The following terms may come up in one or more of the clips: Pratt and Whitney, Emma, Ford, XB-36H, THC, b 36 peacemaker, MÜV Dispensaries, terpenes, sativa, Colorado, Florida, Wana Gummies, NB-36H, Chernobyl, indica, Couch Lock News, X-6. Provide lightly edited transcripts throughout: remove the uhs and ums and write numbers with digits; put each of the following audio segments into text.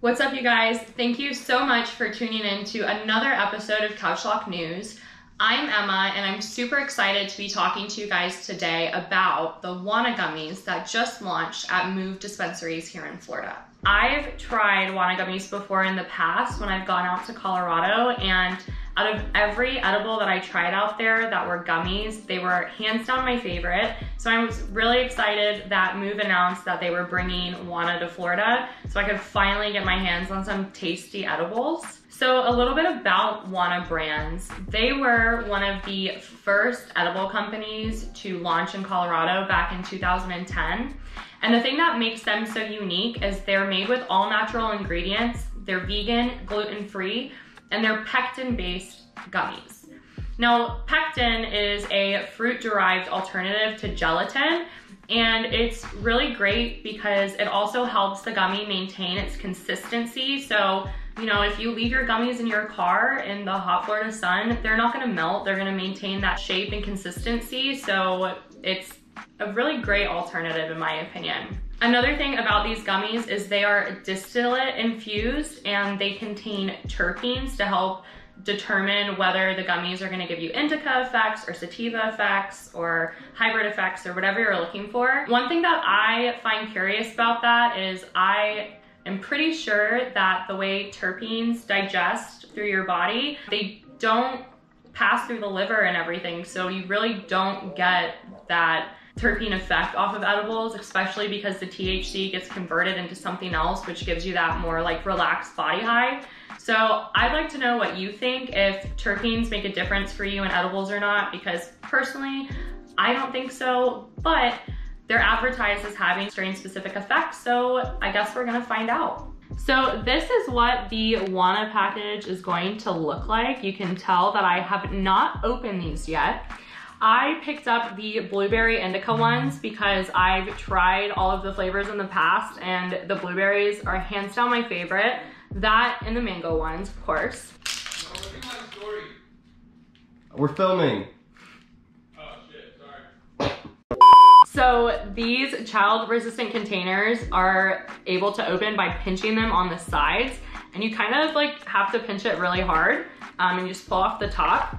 What's up, you guys? Thank you so much for tuning in to another episode of Couch Lock News. I'm Emma, and I'm super excited to be talking to you guys today about the Wana Gummies that just launched at MÜV Dispensaries here in Florida. I've tried Wana Gummies before in the past when I've gone out to Colorado, and out of every edible that I tried out there that were gummies, they were hands down my favorite. So I was really excited that MÜV announced that they were bringing Wana to Florida so I could finally get my hands on some tasty edibles. So a little bit about Wana Brands. They were one of the first edible companies to launch in Colorado back in 2010. And the thing that makes them so unique is they're made with all natural ingredients, they're vegan, gluten-free, and they're pectin-based gummies. Now, pectin is a fruit-derived alternative to gelatin, and it's really great because it also helps the gummy maintain its consistency. So, you know, if you leave your gummies in your car in the hot Florida sun, they're not gonna melt, they're gonna maintain that shape and consistency. So it's a really great alternative in my opinion. Another thing about these gummies is they are distillate infused, and they contain terpenes to help determine whether the gummies are going to give you indica effects or sativa effects or hybrid effects or whatever you're looking for. One thing that I find curious about that is I am pretty sure that the way terpenes digest through your body, they don't pass through the liver and everything, so you really don't get that terpene effect off of edibles, especially because the THC gets converted into something else, which gives you that more like relaxed body high. So I'd like to know what you think, if terpenes make a difference for you in edibles or not, because personally, I don't think so, but they're advertised as having strain specific effects, so I guess we're gonna find out. So this is what the Wana package is going to look like. You can tell that I have not opened these yet. I picked up the blueberry indica ones because I've tried all of the flavors in the past, and the blueberries are hands down my favorite. That and the mango ones, of course. We're filming. Oh shit, sorry. So these child-resistant containers are able to open by pinching them on the sides, and you kind of like have to pinch it really hard and you just pull off the top.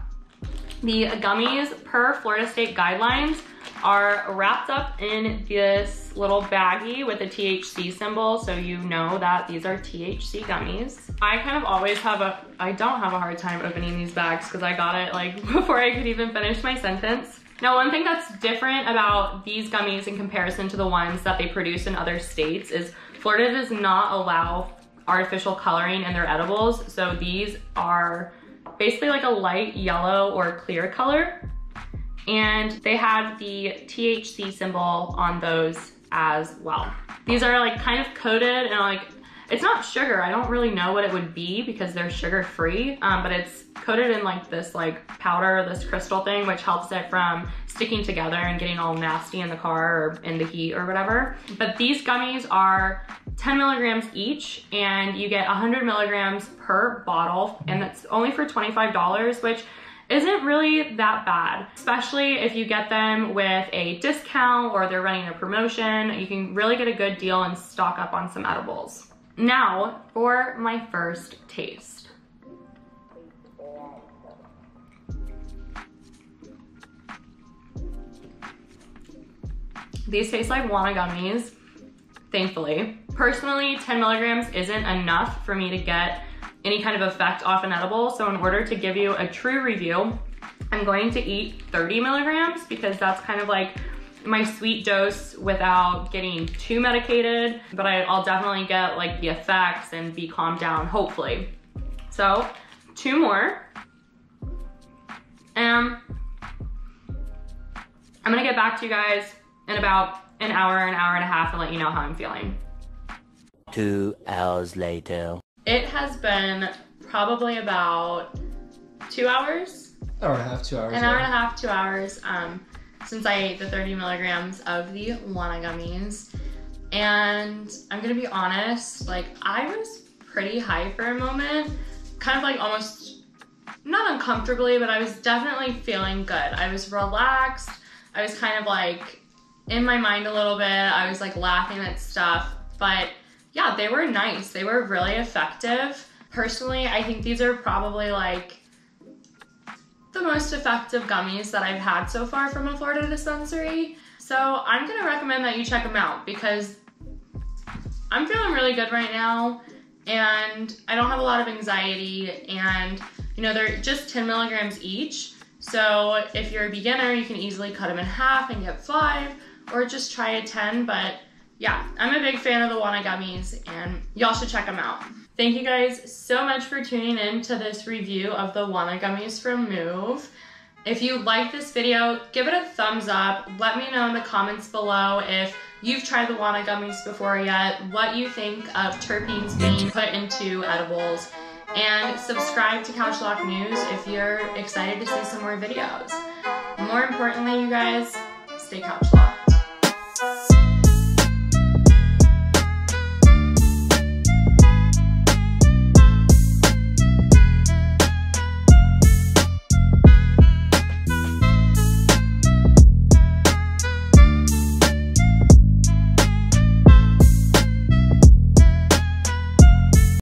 The gummies, per Florida state guidelines, are wrapped up in this little baggie with a THC symbol, so you know that these are THC gummies. I kind of always have I don't have a hard time opening these bags because I got it like before I could even finish my sentence. Now, one thing that's different about these gummies in comparison to the ones that they produce in other states is Florida does not allow artificial coloring in their edibles, so these are basically like a light yellow or clear color, and they have the THC symbol on those as well. These are like kind of coated, and like, it's not sugar, I don't really know what it would be because they're sugar free, but it's coated in like this like powder, this crystal thing, which helps it from sticking together and getting all nasty in the car or in the heat or whatever. But these gummies are 10 milligrams each, and you get 100 milligrams per bottle, and that's only for $25, which isn't really that bad, especially if you get them with a discount or they're running a promotion. You can really get a good deal and stock up on some edibles. Now for my first taste. These taste like Wana gummies, thankfully. Personally, 10 milligrams isn't enough for me to get any kind of effect off an edible. So in order to give you a true review, I'm going to eat 30 milligrams because that's kind of like my sweet dose without getting too medicated, but I'll definitely get like the effects and be calmed down, hopefully. So two more. I'm gonna get back to you guys in about an hour and a half, and let you know how I'm feeling. 2 hours later. It has been probably about 2 hours. Hour and a half, 2 hours. An hour and a half, 2 hours since I ate the 30 milligrams of the Wana gummies. And I'm gonna be honest, like I was pretty high for a moment, kind of like almost, not uncomfortably, but I was definitely feeling good. I was relaxed. I was kind of like in my mind a little bit. I was like laughing at stuff, but yeah, they were nice. They were really effective. Personally, I think these are probably like the most effective gummies that I've had so far from a Florida dispensary. So I'm gonna recommend that you check them out because I'm feeling really good right now and I don't have a lot of anxiety, and you know, they're just 10 milligrams each. So if you're a beginner, you can easily cut them in half and get 5 or just try a 10. But yeah, I'm a big fan of the Wana Gummies and y'all should check them out. Thank you guys so much for tuning in to this review of the Wana Gummies from MÜV. If you like this video, give it a thumbs up. Let me know in the comments below if you've tried the Wana Gummies before yet, what you think of terpenes being put into edibles, and subscribe to Couch Lock News if you're excited to see some more videos. More importantly, you guys, stay couch locked.